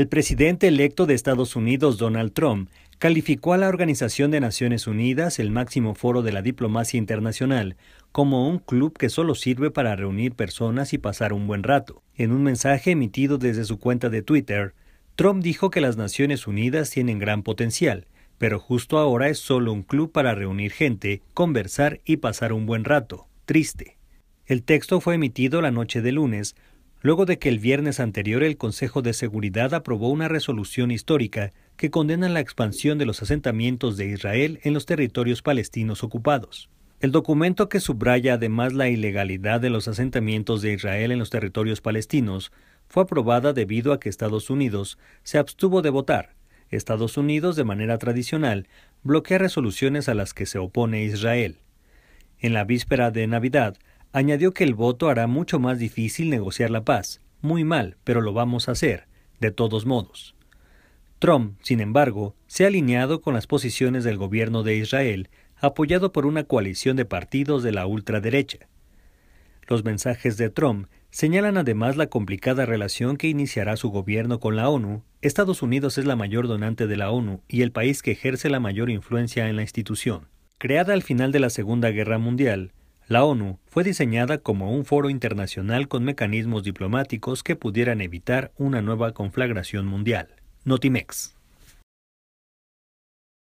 El presidente electo de Estados Unidos, Donald Trump, calificó a la Organización de Naciones Unidas, el máximo foro de la diplomacia internacional, como un club que solo sirve para reunir personas y pasar un buen rato. En un mensaje emitido desde su cuenta de Twitter, Trump dijo que las Naciones Unidas tienen gran potencial, pero justo ahora es solo un club para reunir gente, conversar y pasar un buen rato. Triste. El texto fue emitido la noche de lunes, luego de que el viernes anterior el Consejo de Seguridad aprobó una resolución histórica que condena la expansión de los asentamientos de Israel en los territorios palestinos ocupados. El documento, que subraya además la ilegalidad de los asentamientos de Israel en los territorios palestinos, fue aprobada debido a que Estados Unidos se abstuvo de votar. Estados Unidos, de manera tradicional, bloquea resoluciones a las que se opone Israel. En la víspera de Navidad, añadió que el voto hará mucho más difícil negociar la paz. Muy mal, pero lo vamos a hacer, de todos modos. Trump, sin embargo, se ha alineado con las posiciones del gobierno de Israel, apoyado por una coalición de partidos de la ultraderecha. Los mensajes de Trump señalan además la complicada relación que iniciará su gobierno con la ONU. Estados Unidos es la mayor donante de la ONU y el país que ejerce la mayor influencia en la institución. Creada al final de la Segunda Guerra Mundial, la ONU fue diseñada como un foro internacional con mecanismos diplomáticos que pudieran evitar una nueva conflagración mundial. Notimex.